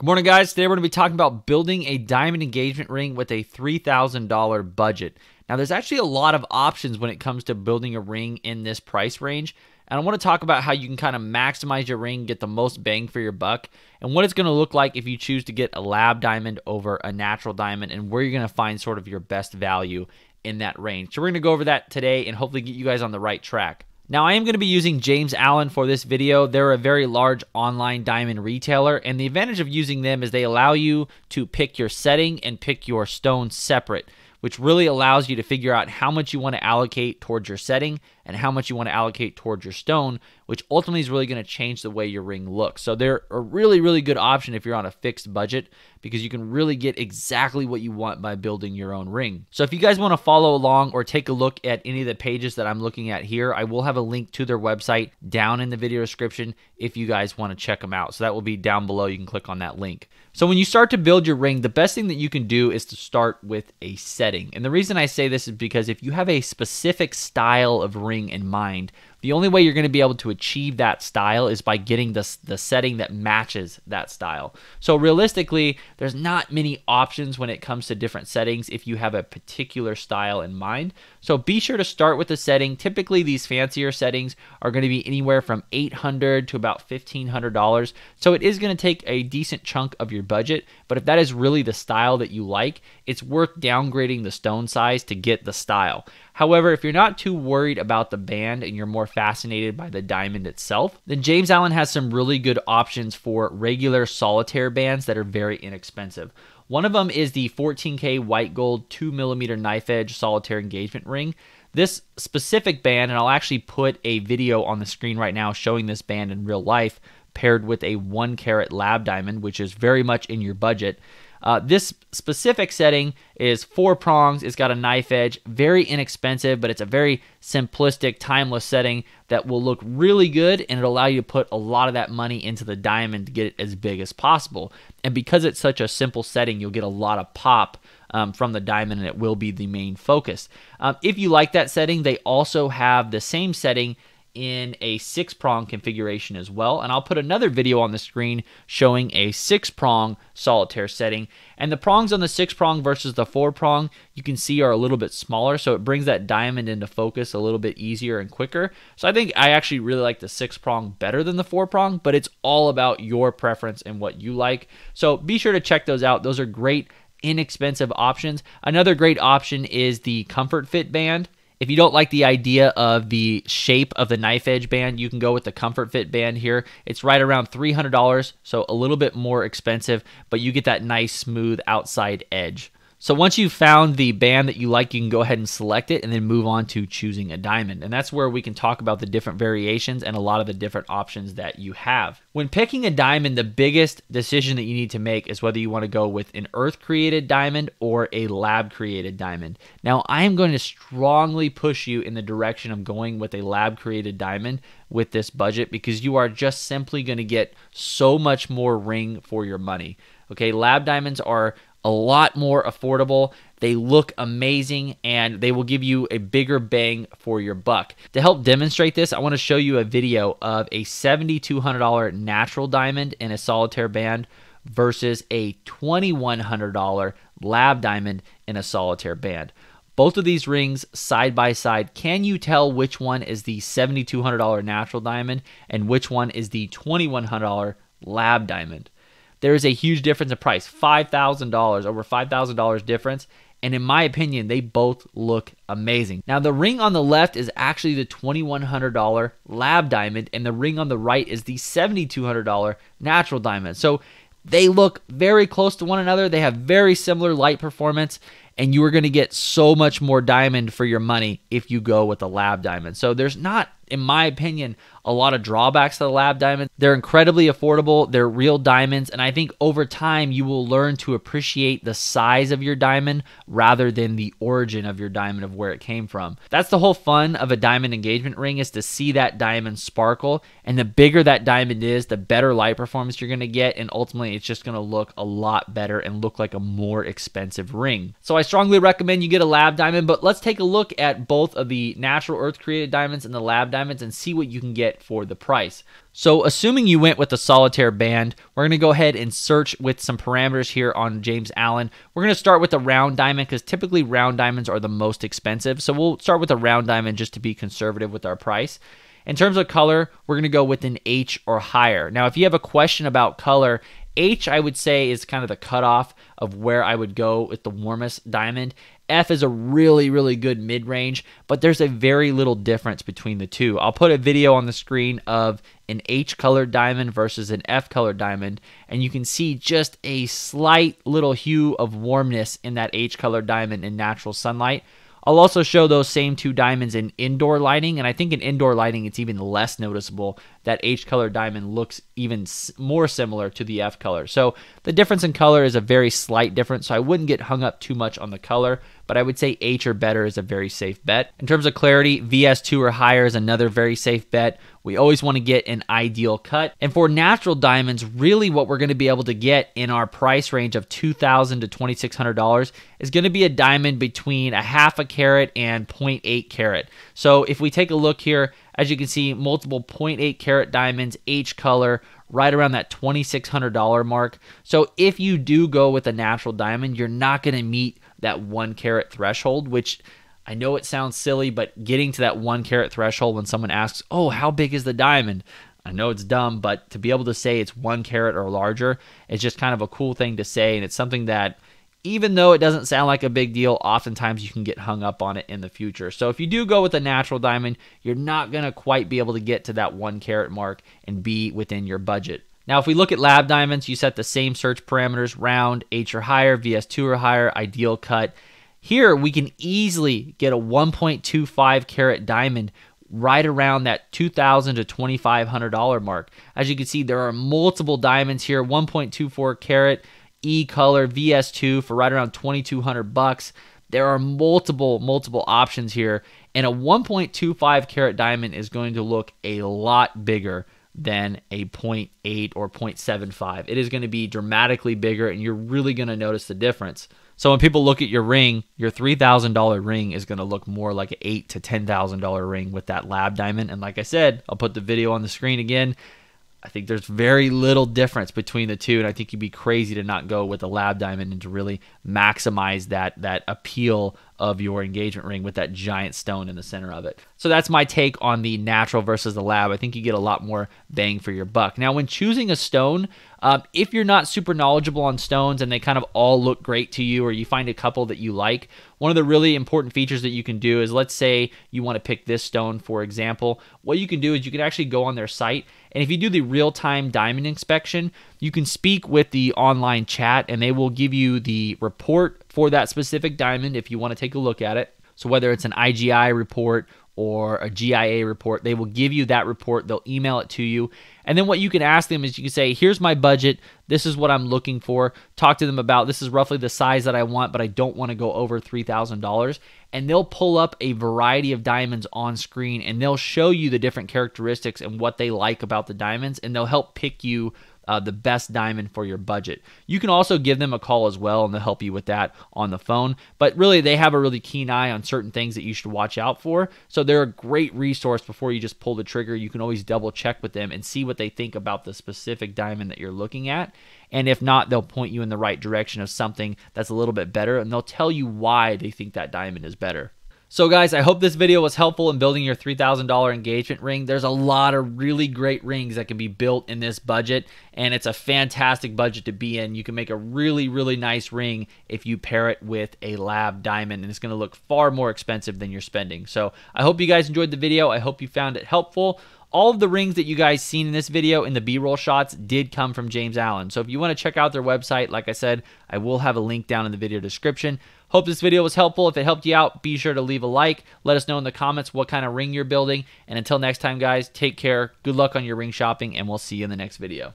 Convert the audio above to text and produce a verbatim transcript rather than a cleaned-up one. Good morning, guys. Today we're going to be talking about building a diamond engagement ring with a three thousand dollar budget. Now, there's actually a lot of options when it comes to building a ring in this price range, and I want to talk about how you can kind of maximize your ring, get the most bang for your buck, and what it's going to look like if you choose to get a lab diamond over a natural diamond, and where you're going to find sort of your best value in that range. So we're going to go over that today and hopefully get you guys on the right track. Now, I am going to be using James Allen for this video. They're a very large online diamond retailer, and the advantage of using them is they allow you to pick your setting and pick your stone separate, which really allows you to figure out how much you want to allocate towards your setting and how much you want to allocate towards your stone, which ultimately is really going to change the way your ring looks. So they're a really, really good option if you're on a fixed budget, because you can really get exactly what you want by building your own ring. So if you guys want to follow along or take a look at any of the pages that I'm looking at here, I will have a link to their website down in the video description if you guys want to check them out. So that will be down below. You can click on that link. So when you start to build your ring, the best thing that you can do is to start with a setting. And the reason I say this is because if you have a specific style of ring in mind, the only way you're going to be able to achieve that style is by getting the, the setting that matches that style. So realistically, there's not many options when it comes to different settings if you have a particular style in mind. So be sure to start with the setting. Typically, these fancier settings are going to be anywhere from eight hundred dollars to about fifteen hundred dollars. So it is going to take a decent chunk of your budget, but if that is really the style that you like, it's worth downgrading the stone size to get the style. However, if you're not too worried about the band and you're more fascinated by the diamond itself, then James Allen has some really good options for regular solitaire bands that are very inexpensive. One of them is the fourteen K white gold two millimeter knife edge solitaire engagement ring. This specific band, and I'll actually put a video on the screen right now showing this band in real life paired with a one carat lab diamond, which is very much in your budget. Uh, this specific setting is four prongs. It's got a knife edge, very inexpensive, but it's a very simplistic, timeless setting that will look really good, and it'll allow you to put a lot of that money into the diamond to get it as big as possible. And because it's such a simple setting, you'll get a lot of pop Um, from the diamond, and it will be the main focus. Um, if you like that setting, they also have the same setting in a six prong configuration as well, and I'll put another video on the screen showing a six prong solitaire setting. And the prongs on the six prong versus the four prong, you can see, are a little bit smaller, so it brings that diamond into focus a little bit easier and quicker. So I think I actually really like the six prong better than the four prong, but it's all about your preference and what you like. So be sure to check those out. Those are great inexpensive options. Another great option is the comfort fit band. If you don't like the idea of the shape of the knife edge band, you can go with the comfort fit band here. It's right around three hundred dollars, so a little bit more expensive, but you get that nice smooth outside edge. So once you've found the band that you like, you can go ahead and select it and then move on to choosing a diamond. And that's where we can talk about the different variations and a lot of the different options that you have. When picking a diamond, the biggest decision that you need to make is whether you want to go with an earth-created diamond or a lab-created diamond. Now, I am going to strongly push you in the direction of going with a lab-created diamond with this budget, because you are just simply going to get so much more ring for your money. Okay, lab diamonds are a lot more affordable. They look amazing, and they will give you a bigger bang for your buck. To help demonstrate this, I want to show you a video of a seven thousand two hundred dollar natural diamond in a solitaire band versus a two thousand one hundred dollar lab diamond in a solitaire band. Both of these rings side by side. Can you tell which one is the seven thousand two hundred dollar natural diamond and which one is the two thousand one hundred dollar lab diamond? There is a huge difference in price, five thousand dollars, over five thousand dollars difference. And in my opinion, they both look amazing. Now, the ring on the left is actually the two thousand one hundred dollar lab diamond, and the ring on the right is the seven thousand two hundred dollar natural diamond. So they look very close to one another. They have very similar light performance, and you are going to get so much more diamond for your money if you go with the lab diamond. So there's not, in my opinion, a lot of drawbacks to the lab diamond. They're incredibly affordable. They're real diamonds. And I think over time, you will learn to appreciate the size of your diamond rather than the origin of your diamond, of where it came from. That's the whole fun of a diamond engagement ring, is to see that diamond sparkle. And the bigger that diamond is, the better light performance you're going to get. And ultimately, it's just going to look a lot better and look like a more expensive ring. So I strongly recommend you get a lab diamond, but let's take a look at both of the natural earth created diamonds and the lab diamond diamonds and see what you can get for the price. So assuming you went with the solitaire band, we're going to go ahead and search with some parameters here on James Allen. We're going to start with a round diamond because typically round diamonds are the most expensive. So we'll start with a round diamond just to be conservative with our price. In terms of color, we're going to go with an H or higher. Now, if you have a question about color, H, I would say, is kind of the cutoff of where I would go with the warmest diamond. F is a really, really good mid-range, but there's a very little difference between the two. I'll put a video on the screen of an H-colored diamond versus an F-colored diamond, and you can see just a slight little hue of warmness in that H-colored diamond in natural sunlight. I'll also show those same two diamonds in indoor lighting, and I think in indoor lighting it's even less noticeable. That H-colored diamond looks even more similar to the F-color. So the difference in color is a very slight difference, so I wouldn't get hung up too much on the color, but I would say H or better is a very safe bet. In terms of clarity, V S two or higher is another very safe bet. We always want to get an ideal cut. And for natural diamonds, really what we're going to be able to get in our price range of two thousand dollars to twenty-six hundred dollars is going to be a diamond between a half a carat and zero point eight carat. So if we take a look here, as you can see, multiple zero point eight carat diamonds, H color, right around that twenty-six hundred dollar mark. So if you do go with a natural diamond, you're not going to meet that one carat threshold, which I know it sounds silly, but getting to that one carat threshold when someone asks, oh, how big is the diamond? I know it's dumb, but to be able to say it's one carat or larger is just kind of a cool thing to say. And it's something that, even though it doesn't sound like a big deal, oftentimes you can get hung up on it in the future. So if you do go with a natural diamond, you're not going to quite be able to get to that one carat mark and be within your budget. Now, if we look at lab diamonds, you set the same search parameters, round, H or higher, V S two or higher, ideal cut. Here, we can easily get a one point two five carat diamond right around that two thousand dollars to twenty-five hundred dollar mark. As you can see, there are multiple diamonds here, one point two four carat, E color, V S two for right around twenty-two hundred bucks. There are multiple, multiple options here, and a one point two five carat diamond is going to look a lot bigger than a zero point eight or zero point seven five. It is going to be dramatically bigger, and you're really going to notice the difference. So when people look at your ring, your three thousand dollar ring is going to look more like an eight thousand dollar to ten thousand dollar ring with that lab diamond. And like I said, I'll put the video on the screen again. I think there's very little difference between the two, and I think you'd be crazy to not go with a lab diamond and to really maximize that, that appeal of your engagement ring with that giant stone in the center of it. So that's my take on the natural versus the lab. I think you get a lot more bang for your buck. Now, when choosing a stone, um, if you're not super knowledgeable on stones and they kind of all look great to you, or you find a couple that you like, one of the really important features that you can do is, let's say you want to pick this stone, for example. What you can do is you can actually go on their site, and if you do the real-time diamond inspection, you can speak with the online chat, and they will give you the report for that specific diamond if you want to take a look at it. So whether it's an I G I report or a G I A report, they will give you that report. They'll email it to you. And then what you can ask them is you can say, here's my budget. This is what I'm looking for. Talk to them about, this is roughly the size that I want, but I don't want to go over three thousand dollars. And they'll pull up a variety of diamonds on screen, and they'll show you the different characteristics and what they like about the diamonds. And they'll help pick you Uh, the best diamond for your budget. You can also give them a call as well, and they'll help you with that on the phone. But really, they have a really keen eye on certain things that you should watch out for. So they're a great resource before you just pull the trigger. You can always double check with them and see what they think about the specific diamond that you're looking at. And if not, they'll point you in the right direction of something that's a little bit better, and they'll tell you why they think that diamond is better. So guys, I hope this video was helpful in building your three thousand dollar engagement ring. There's a lot of really great rings that can be built in this budget, and it's a fantastic budget to be in. You can make a really, really nice ring if you pair it with a lab diamond, and it's going to look far more expensive than you're spending. So I hope you guys enjoyed the video. I hope you found it helpful. All of the rings that you guys seen in this video in the B-roll shots did come from James Allen. So if you want to check out their website, like I said, I will have a link down in the video description. Hope this video was helpful. If it helped you out, be sure to leave a like. Let us know in the comments what kind of ring you're building. And until next time, guys, take care. Good luck on your ring shopping, and we'll see you in the next video.